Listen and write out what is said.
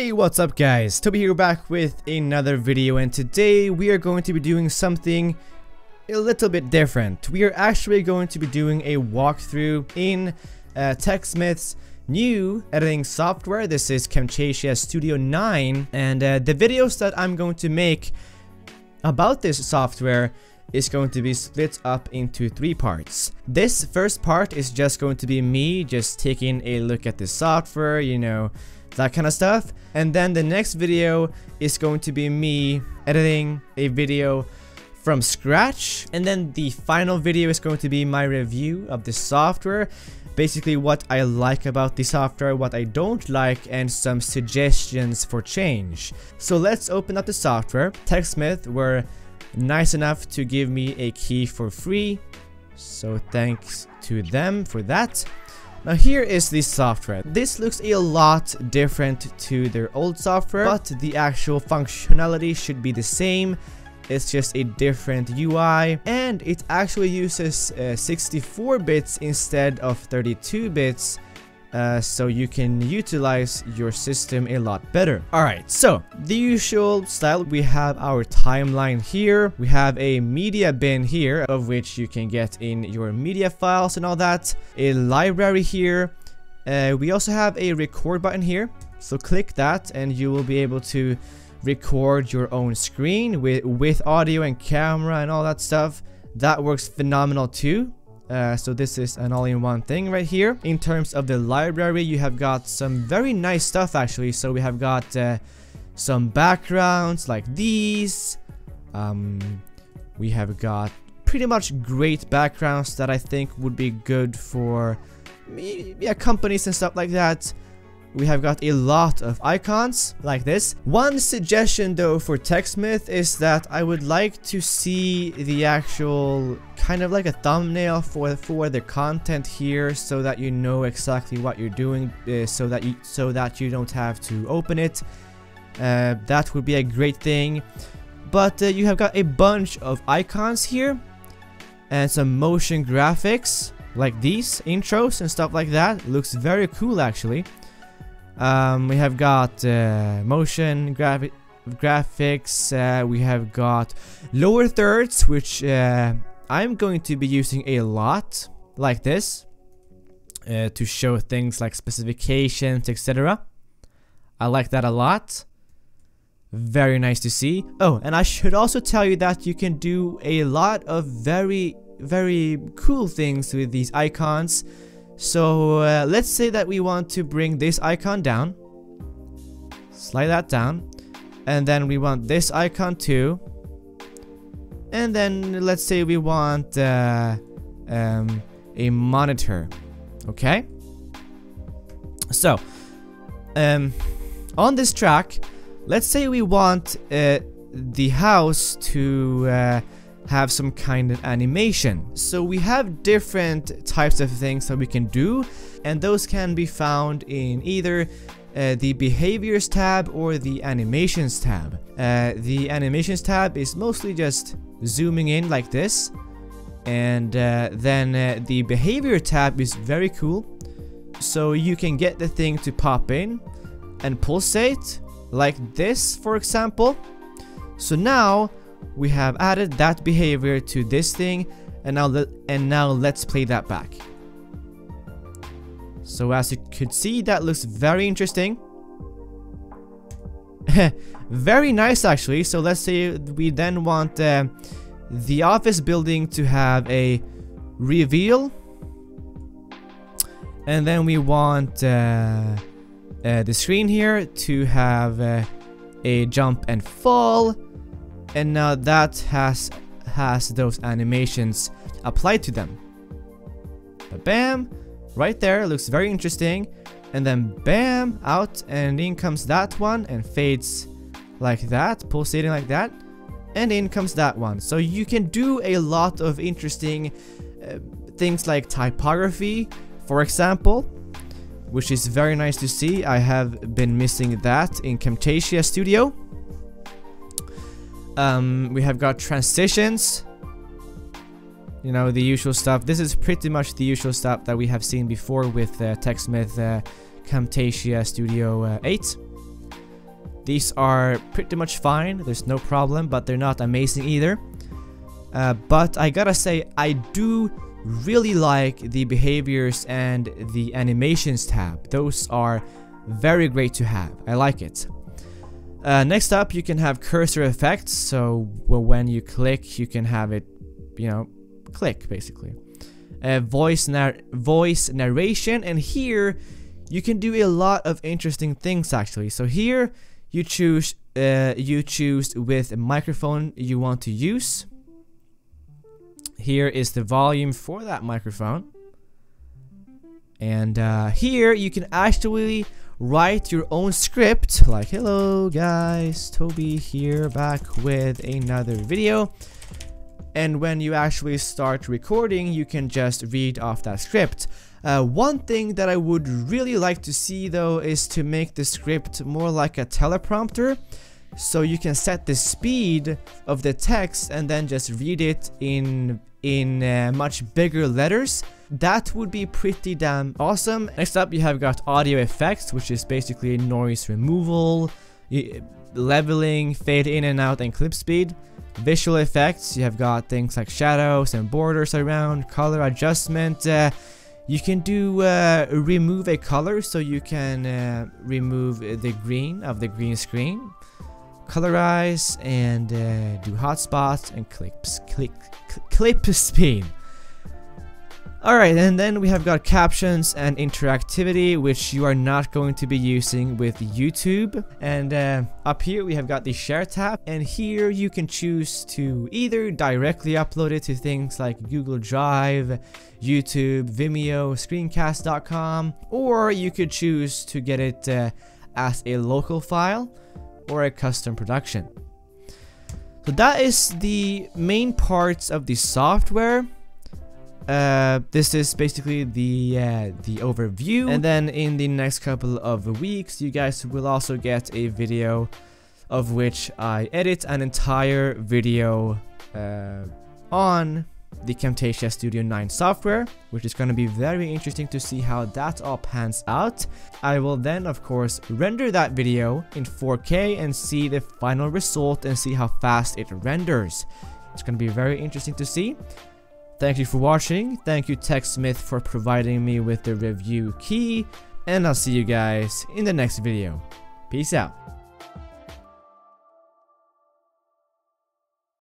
Hey, what's up guys, Toby here back with another video, and today we are going to be doing something a little bit different. We are actually going to be doing a walkthrough in TechSmith's new editing software. This is Camtasia Studio 9, and the videos that I'm going to make about this software is going to be split up into three parts. This first part is just going to be me just taking a look at the software, you know, that kind of stuff. And then the next video is going to be me editing a video from scratch. And then the final video is going to be my review of the software, basically what I like about the software, what I don't like, and some suggestions for change. So let's open up the software. TechSmith were nice enough to give me a key for free, so thanks to them for that. Now here is the software. This looks a lot different to their old software, but the actual functionality should be the same. It's just a different UI, and it actually uses 64 bits instead of 32 bits, so you can utilize your system a lot better. Alright, so the usual style, we have our timeline here. We have a media bin here, of which you can get in your media files and all that. A library here. We also have a record button here. So click that and you will be able to record your own screen with audio and camera and all that stuff. That works phenomenal too. So this is an all-in-one thing right here. In terms of the library, you have got some very nice stuff actually. So we have got some backgrounds like these. We have got pretty much great backgrounds that I think would be good for companies and stuff like that. We have got a lot of icons like this. One suggestion though for TechSmith is that I would like to see the actual kind of like a thumbnail for the content here, so that you know exactly what you're doing, so that you don't have to open it. That would be a great thing. But you have got a bunch of icons here and some motion graphics like these intros and stuff like that. Looks very cool actually. We have got motion graphics, we have got lower thirds, which I'm going to be using a lot, like this, to show things like specifications, etc. I like that a lot. Very nice to see. Oh, and I should also tell you that you can do a lot of very, very cool things with these icons. So let's say that we want to bring this icon down, slide that down, and then we want this icon too, and then let's say we want a monitor. Okay, so on this track, let's say we want the house to have some kind of animation. So we have different types of things that we can do, and those can be found in either the behaviors tab or the animations tab. The animations tab is mostly just zooming in like this, and then the behavior tab is very cool. So you can get the thing to pop in and pulsate like this, for example. So now we have added that behavior to this thing, and now let's play that back. So as you could see, that looks very interesting. Very nice actually. So let's say we then want the office building to have a reveal, and then we want the screen here to have a jump and fall. And now that has those animations applied to them. Bam! Right there, looks very interesting. And then bam! Out, and in comes that one and fades like that, pulsating like that. And in comes that one. So you can do a lot of interesting things like typography, for example, which is very nice to see. I have been missing that in Camtasia Studio. We have got transitions, you know, the usual stuff. This is pretty much the usual stuff that we have seen before with TechSmith Camtasia Studio 8. These are pretty much fine, there's no problem, but they're not amazing either. But I gotta say, I do really like the behaviors and the animations tab. Those are very great to have. I like it. Next up, you can have cursor effects. So when you click, you can have it, you know, click basically. Voice narration, and here you can do a lot of interesting things actually. So here you choose with a microphone you want to use. Here is the volume for that microphone, and here you can actually write your own script, like, hello guys, Toby here, back with another video. And when you actually start recording, you can just read off that script. One thing that I would really like to see though is to make the script more like a teleprompter. So you can set the speed of the text and then just read it in much bigger letters. That would be pretty damn awesome. Next up, you have got audio effects, which is basically noise removal, leveling, fade in and out, and clip speed. Visual effects, you have got things like shadows and borders around, color adjustment. You can do remove a color, so you can remove the green of the green screen. Colorize, and do hotspots and clip speed. Alright, and then we have got captions and interactivity, which you are not going to be using with YouTube. And up here we have got the share tab, and here you can choose to either directly upload it to things like Google Drive, YouTube, Vimeo, screencast.com, or you could choose to get it as a local file or a custom production. So that is the main parts of the software. This is basically the overview, and then in the next couple of weeks you guys will also get a video of which I edit an entire video on the Camtasia Studio 9 software, which is going to be very interesting to see how that all pans out. I will then of course render that video in 4K and see the final result and see how fast it renders. It's going to be very interesting to see. Thank you for watching. Thank you TechSmith for providing me with the review key, and I'll see you guys in the next video. Peace out.